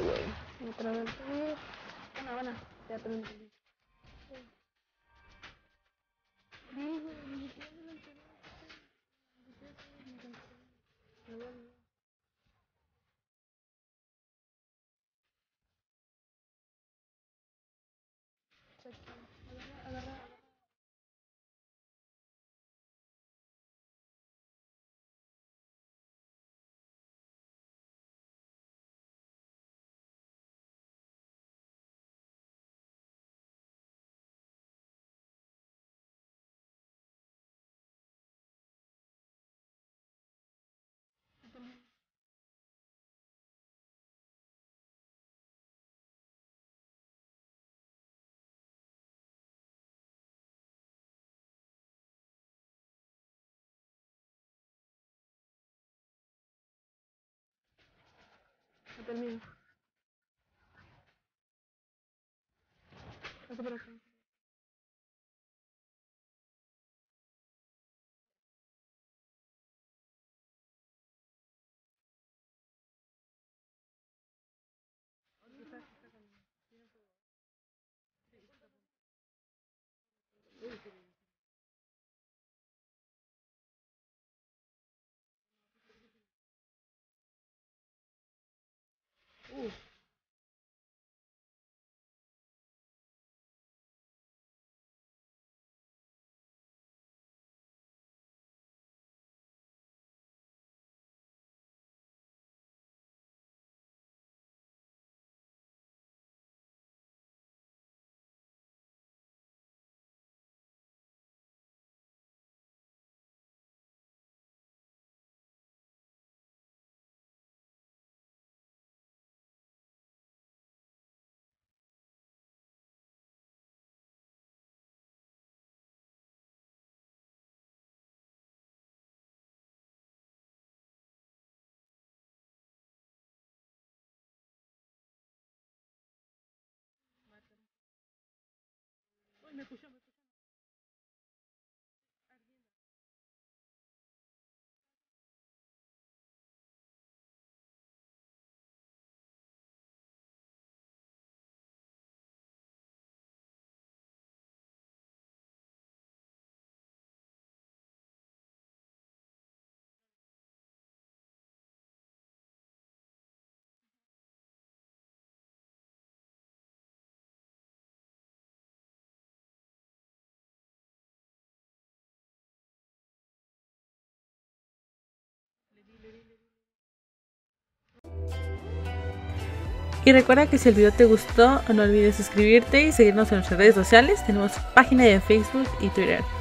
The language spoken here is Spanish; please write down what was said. güey. Otra vez. Bueno, ya te lo entendí. Termino. Pasa por acá. Me escuchó, me escuchó. Y recuerda que si el video te gustó, no olvides suscribirte y seguirnos en nuestras redes sociales. Tenemos página de Facebook y Twitter.